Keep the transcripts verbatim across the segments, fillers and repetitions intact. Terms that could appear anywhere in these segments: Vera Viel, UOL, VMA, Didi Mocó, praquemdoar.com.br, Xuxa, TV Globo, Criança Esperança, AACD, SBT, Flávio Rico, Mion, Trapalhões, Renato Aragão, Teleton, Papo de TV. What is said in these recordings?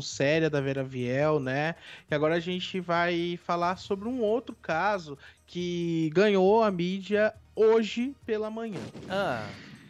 séria da Vera Viel, né? E agora a gente vai falar sobre um outro caso que ganhou a mídia hoje pela manhã. Ah.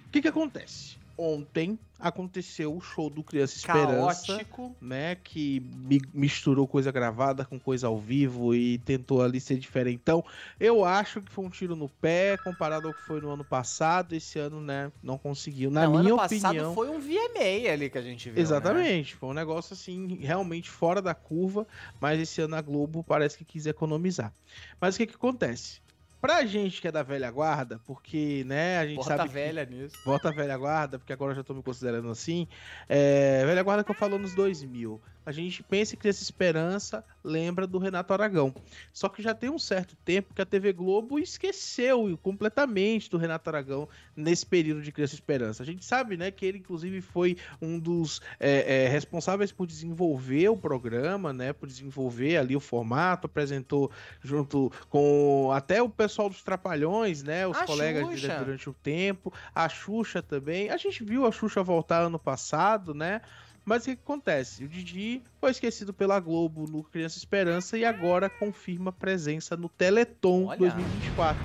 O que que acontece? Ontem aconteceu o show do Criança Esperança, caótico, né? Que mi misturou coisa gravada com coisa ao vivo e tentou ali ser diferentão. Eu acho que foi um tiro no pé comparado ao que foi no ano passado. Esse ano, né? Não conseguiu. Na não, minha ano opinião, passado foi um V M A ali que a gente viu. Exatamente. Né? Foi um negócio assim realmente fora da curva. Mas esse ano a Globo parece que quis economizar. Mas o que que acontece? Pra gente que é da velha guarda, porque, né, a gente bota sabe... Bota velha nisso. Bota velha guarda, porque agora eu já tô me considerando assim. É, velha guarda que eu falo nos dois mil. A gente pensa que essa esperança lembra do Renato Aragão. Só que já tem um certo tempo que a T V Globo esqueceu completamente do Renato Aragão nesse período de Criança Esperança. A gente sabe, né, que ele, inclusive, foi um dos é, é, responsáveis por desenvolver o programa, né, por desenvolver ali o formato, apresentou junto com até o pessoal pessoal dos Trapalhões, né? Os a colegas Xuxa. Durante o tempo. A Xuxa também. A gente viu a Xuxa voltar ano passado, né? Mas o que que acontece? O Didi foi esquecido pela Globo no Criança Esperança e agora confirma presença no Teleton. Olha. dois mil e vinte e quatro,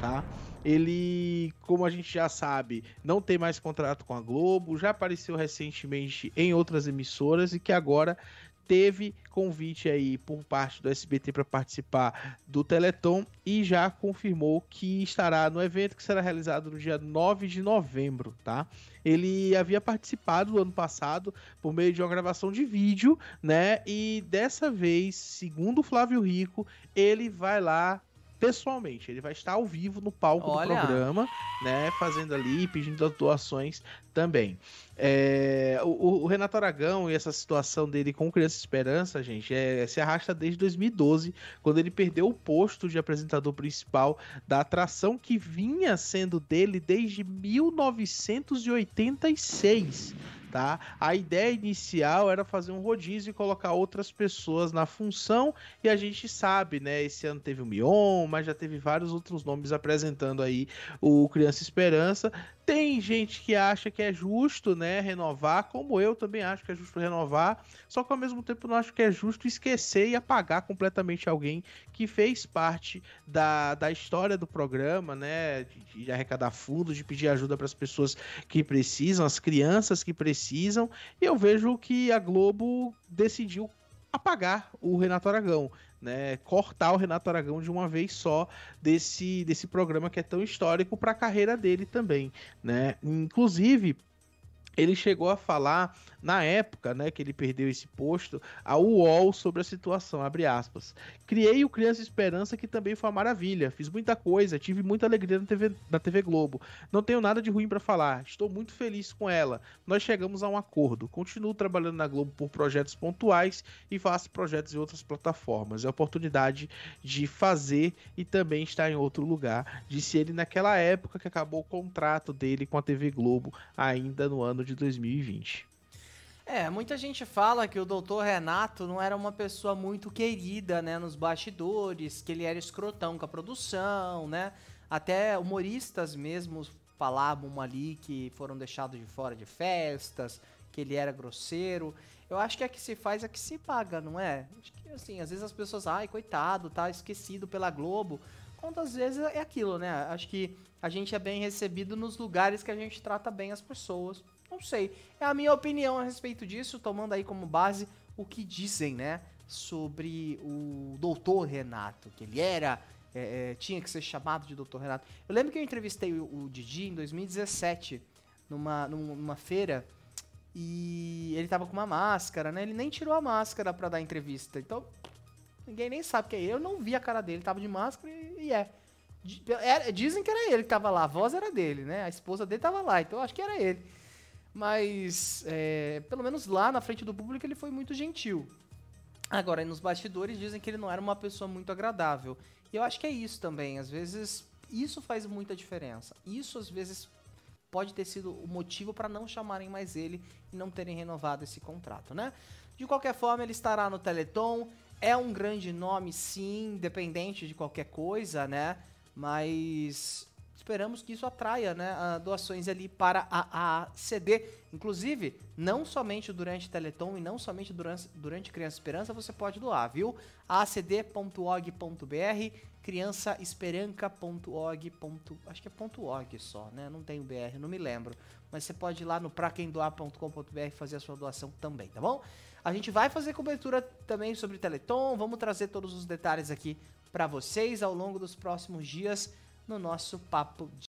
tá? Ele, como a gente já sabe, não tem mais contrato com a Globo, já apareceu recentemente em outras emissoras e que agora teve convite aí por parte do S B T para participar do Teleton e já confirmou que estará no evento que será realizado no dia nove de novembro, tá? Ele havia participado no ano passado por meio de uma gravação de vídeo, né? E dessa vez, segundo o Flávio Rico, ele vai lá pessoalmente, ele vai estar ao vivo no palco Olha. Do programa, né, fazendo ali, pedindo doações também. É, o, o Renato Aragão e essa situação dele com Criança Esperança, gente, é, se arrasta desde dois mil e doze, quando ele perdeu o posto de apresentador principal da atração que vinha sendo dele desde mil novecentos e oitenta e seis. Tá? A ideia inicial era fazer um rodízio e colocar outras pessoas na função, e a gente sabe, né, esse ano teve o Mion, mas já teve vários outros nomes apresentando aí o Criança Esperança. Tem gente que acha que é justo, né, renovar, como eu também acho que é justo renovar, só que ao mesmo tempo não acho que é justo esquecer e apagar completamente alguém que fez parte da, da história do programa, né, de, de arrecadar fundos, de pedir ajuda para as pessoas que precisam, as crianças que precisam precisam, e eu vejo que a Globo decidiu apagar o Renato Aragão, né? Cortar o Renato Aragão de uma vez só desse, desse programa que é tão histórico para a carreira dele também, né? Inclusive, ele chegou a falar, na época, né, que ele perdeu esse posto, a U O L sobre a situação, abre aspas. Criei o Criança Esperança, que também foi uma maravilha. Fiz muita coisa, tive muita alegria na T V, na T V Globo. Não tenho nada de ruim para falar, estou muito feliz com ela. Nós chegamos a um acordo. Continuo trabalhando na Globo por projetos pontuais e faço projetos em outras plataformas. É a oportunidade de fazer e também estar em outro lugar, disse ele naquela época que acabou o contrato dele com a T V Globo, ainda no ano de dois mil e vinte. É, muita gente fala que o doutor Renato não era uma pessoa muito querida, né, nos bastidores, que ele era escrotão com a produção, né, até humoristas mesmo falavam ali que foram deixados de fora de festas, que ele era grosseiro. Eu acho que a que se faz é que se paga, não é? Acho que, assim, às vezes as pessoas, ai, coitado, tá esquecido pela Globo, quantas vezes é aquilo, né, acho que a gente é bem recebido nos lugares que a gente trata bem as pessoas. Não sei, é a minha opinião a respeito disso, tomando aí como base o que dizem, né, sobre o doutor Renato, que ele era, é, tinha que ser chamado de doutor Renato. Eu lembro que eu entrevistei o Didi em dois mil e dezessete, numa, numa feira, e ele tava com uma máscara, né, ele nem tirou a máscara pra dar entrevista, então ninguém nem sabe que é ele, eu não vi a cara dele, tava de máscara e, e é. Dizem que era ele que tava lá, a voz era dele, né, a esposa dele tava lá, então eu acho que era ele. Mas, é, pelo menos lá na frente do público ele foi muito gentil. Agora, nos bastidores dizem que ele não era uma pessoa muito agradável. E eu acho que é isso também. Às vezes, isso faz muita diferença. Isso, às vezes, pode ter sido o motivo para não chamarem mais ele e não terem renovado esse contrato, né? De qualquer forma, ele estará no Teleton. É um grande nome, sim, independente de qualquer coisa, né? Mas... Esperamos que isso atraia, né, doações ali para a A A C D. Inclusive, não somente durante Teleton e não somente durante, durante Criança Esperança você pode doar, viu? a a c d ponto org ponto b r, criança esperança ponto org. Acho que é .org só, né? Não tem o B R, não me lembro. Mas você pode ir lá no pra quem doar ponto com ponto b r fazer a sua doação também, tá bom? A gente vai fazer cobertura também sobre Teleton, vamos trazer todos os detalhes aqui para vocês ao longo dos próximos dias no nosso Papo de